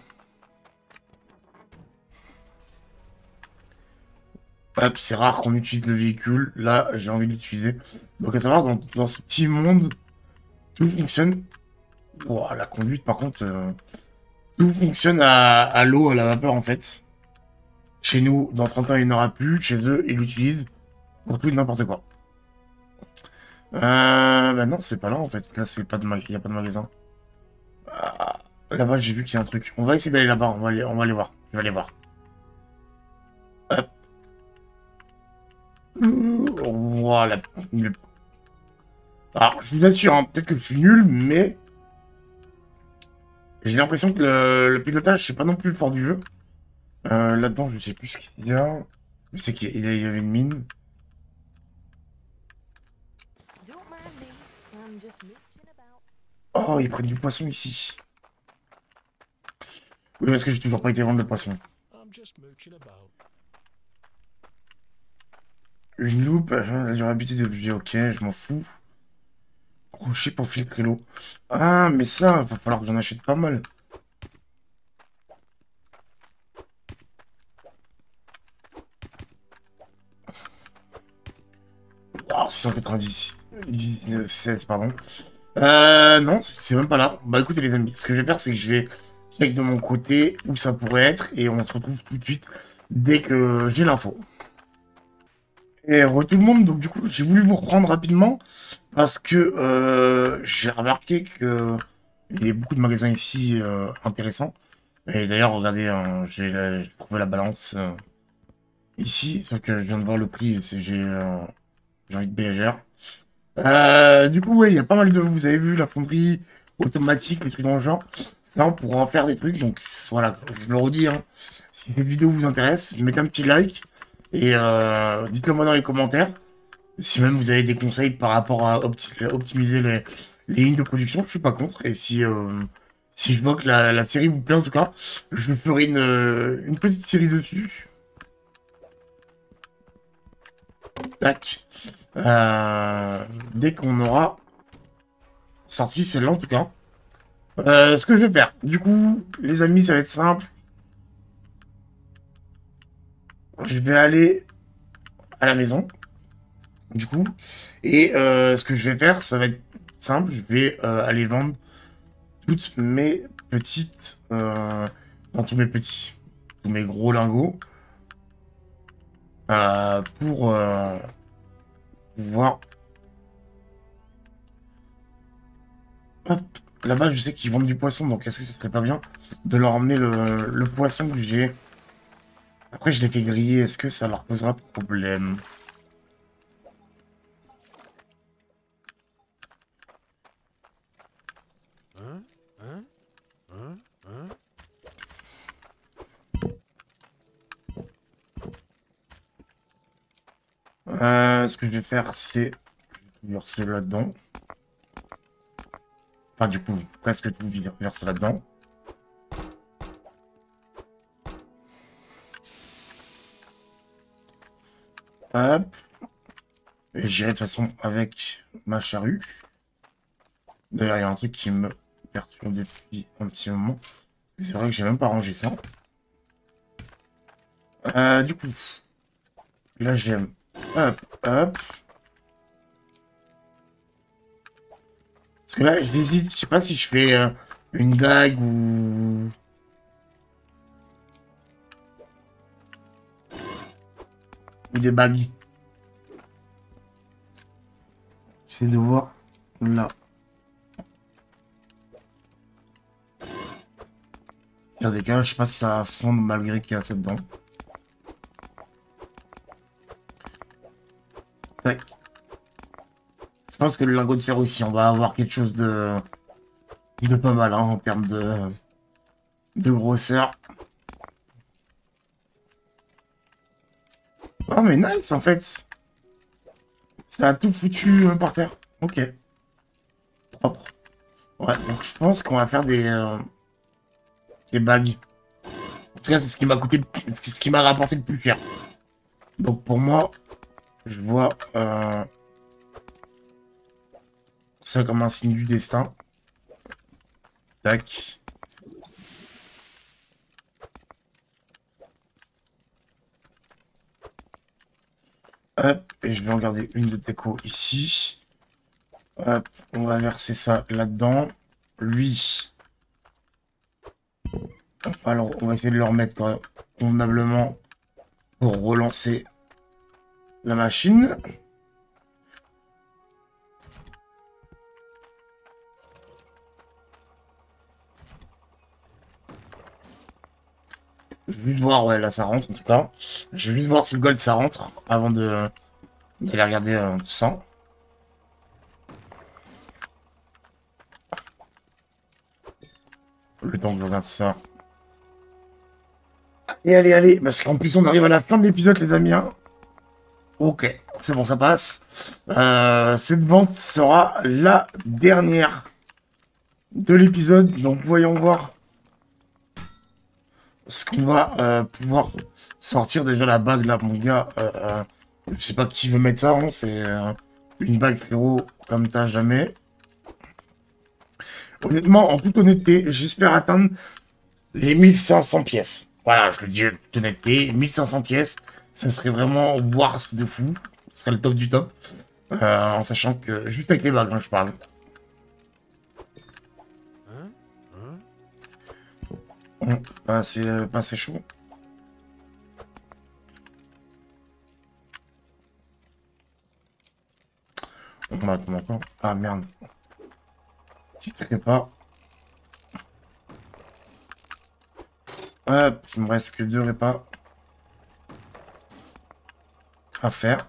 Hop, c'est rare qu'on utilise le véhicule. Là, j'ai envie de l'utiliser. Donc, à savoir, dans ce petit monde, tout fonctionne. Oh, la conduite, par contre, tout fonctionne à l'eau, à la vapeur, en fait. Chez nous, dans 30 ans, il n'y en aura plus. Chez eux, ils l'utilisent pour tout et n'importe quoi. Bah non, c'est pas là, en fait. Là, c'est pas de magasin. Il n'y a pas de magasin. Ah, là-bas, j'ai vu qu'il y a un truc. On va essayer d'aller là-bas. On va aller voir. Je vais aller voir. Hop. Voilà. Alors, je vous assure, hein, peut-être que je suis nul, mais j'ai l'impression que le pilotage, c'est pas non plus le fort du jeu. Là-dedans, je sais plus ce qu'il y a. Je sais qu'il y avait une mine. Oh, ils prennent du poisson ici. Oui, parce que j'ai toujours pas été vendre le poisson. Une loupe, j'aurais habité depuis, ok, je m'en fous. Crochet pour filtrer l'eau. Ah, mais ça, va falloir que j'en achète pas mal. Oh, 690, 16, pardon. Non, c'est même pas là. Bah écoutez les amis, ce que je vais faire, c'est que je vais check de mon côté où ça pourrait être. Et on se retrouve tout de suite dès que j'ai l'info. Et re tout le monde, donc du coup j'ai voulu vous reprendre rapidement parce que j'ai remarqué que il y a beaucoup de magasins ici intéressants. Et d'ailleurs regardez, hein, j'ai trouvé la balance ici, sauf que je viens de voir le prix et j'ai envie de BGR. Du coup ouais, il y a pas mal de, vous avez vu la fonderie automatique, les trucs dans le genre. Ça on pourra en faire des trucs, donc voilà, je le redis, hein, si cette vidéo vous intéresse, mettez un petit like. Et dites-le moi dans les commentaires, si même vous avez des conseils par rapport à optimiser les lignes de production, je suis pas contre. Et si je vois que la série vous plaît en tout cas, je ferai une petite série dessus. Tac. Dès qu'on aura sorti celle-là en tout cas. Ce que je vais faire, du coup, les amis, ça va être simple. Je vais aller à la maison, du coup, et ce que je vais faire, ça va être simple, je vais aller vendre toutes mes petites, enfin, tous mes gros lingots, pour pouvoir, hop, là-bas, je sais qu'ils vendent du poisson, donc est-ce que ce serait pas bien de leur emmener le poisson que j'ai? Après, je les fais griller. Est-ce que ça leur posera problème? Ce que je vais faire, c'est... Je vais leur celle là-dedans. Enfin, du coup, presque tout versé là-dedans. Hop. Et j'irai de toute façon avec ma charrue. D'ailleurs, il y a un truc qui me perturbe depuis un petit moment. C'est vrai que j'ai même pas rangé ça. Du coup, la gemme. Hop, hop. Parce que là, j'hésite. Je sais pas si je fais une dague ou... des bagues. C'est de voir là. Dans des cas, je passe à fond malgré qu'il y a ça dedans. Tac. Je pense que le lingot de fer aussi, on va avoir quelque chose de pas mal hein, en termes de grosseur. Oh mais nice en fait. Ça a tout foutu par terre. Ok. Propre. Ouais, donc je pense qu'on va faire des bagues. En tout cas, c'est ce qui m'a coûté, ce qui m'a rapporté le plus cher. Donc pour moi, je vois ça comme un signe du destin. Tac. Hop, et je vais en garder une de déco ici. Hop, on va verser ça là-dedans. Lui. Alors, on va essayer de le remettre quand même convenablement pour relancer la machine. Je vais voir, ouais, là ça rentre en tout cas. Je vais voir si le gold ça rentre avant de d'aller regarder tout ça. Le temps que je regarde ça. Et allez, allez, parce qu'en plus on arrive à la fin de l'épisode, les amis. Hein. Ok, c'est bon, ça passe. Cette vente sera la dernière de l'épisode, donc voyons voir ce qu'on va pouvoir sortir. Déjà la bague là mon gars, je sais pas qui veut mettre ça hein, c'est une bague frérot comme t'as jamais. Honnêtement, en toute honnêteté, j'espère atteindre les 1500 pièces. Voilà, je le dis en toute honnêteté, 1500 pièces, ça serait vraiment worth de fou, ce serait le top du top, en sachant que juste avec les bagues hein, je parle. Pas assez chaud. On va attendre encore. Ah merde. Si tu ne pas. Hop, il me reste que 2 repas à faire.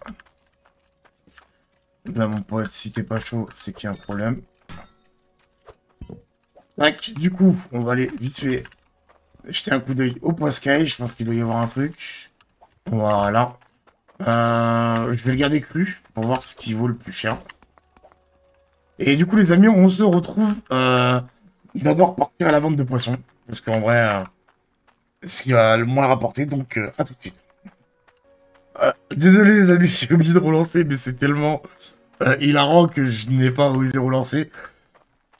Là mon pote, si t'es pas chaud, c'est qu'il y a un problème. Tac, du coup, on va aller vite fait. Jeter un coup d'œil au poiscaille, je pense qu'il doit y avoir un truc. Voilà. Je vais le garder cru pour voir ce qui vaut le plus cher. Et du coup, les amis, on se retrouve d'abord pour partir à la vente de poissons. Parce qu'en vrai, ce qui va le moins rapporter, donc à tout de suite. Désolé, les amis, j'ai oublié de relancer, mais c'est tellement hilarant que je n'ai pas osé relancer.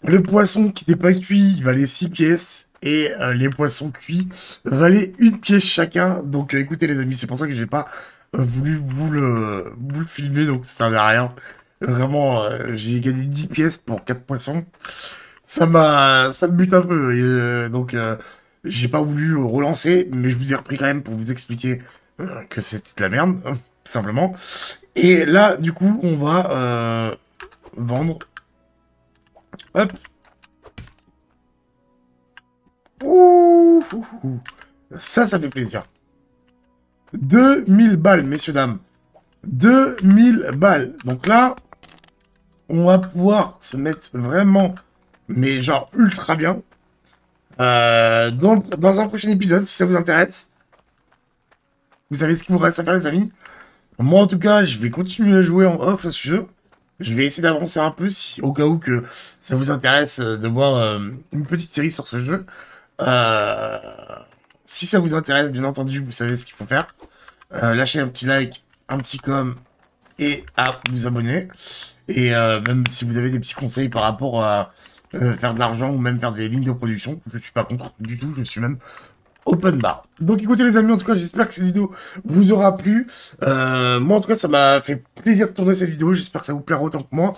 Le poisson qui n'est pas cuit, il valait 6 pièces. Et les poissons cuits valaient 1 pièce chacun. Donc écoutez les amis, c'est pour ça que j'ai pas voulu vous le filmer. Donc ça ne servait à rien. Vraiment, j'ai gagné 10 pièces pour 4 poissons. Ça me bute un peu. Et, donc j'ai pas voulu relancer. Mais je vous ai repris quand même pour vous expliquer que c'était de la merde. Tout simplement. Et là, du coup, on va vendre... Hop. Ouh. Ça fait plaisir. 2000 balles, messieurs, dames. 2000 balles. Donc là, on va pouvoir se mettre vraiment, mais genre ultra bien. Dans un prochain épisode, si ça vous intéresse. Vous savez ce qu'il vous reste à faire, les amis. Moi, en tout cas, je vais continuer à jouer en off à ce jeu. Je vais essayer d'avancer un peu, si, au cas où que ça vous intéresse de voir une petite série sur ce jeu. Si ça vous intéresse, bien entendu, vous savez ce qu'il faut faire. Lâchez un petit like, un petit com et à vous abonner. Et même si vous avez des petits conseils par rapport à faire de l'argent ou même faire des lignes de production, je ne suis pas contre du tout, je suis même open bar. Donc écoutez les amis, en tout cas j'espère que cette vidéo vous aura plu. Moi en tout cas ça m'a fait plaisir de tourner cette vidéo, j'espère que ça vous plaira autant que moi.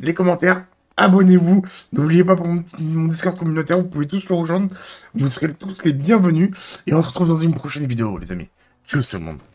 Les commentaires, abonnez-vous, n'oubliez pas pour mon Discord communautaire, vous pouvez tous le rejoindre, vous serez tous les bienvenus. Et on se retrouve dans une prochaine vidéo les amis. Tchuss tout le monde.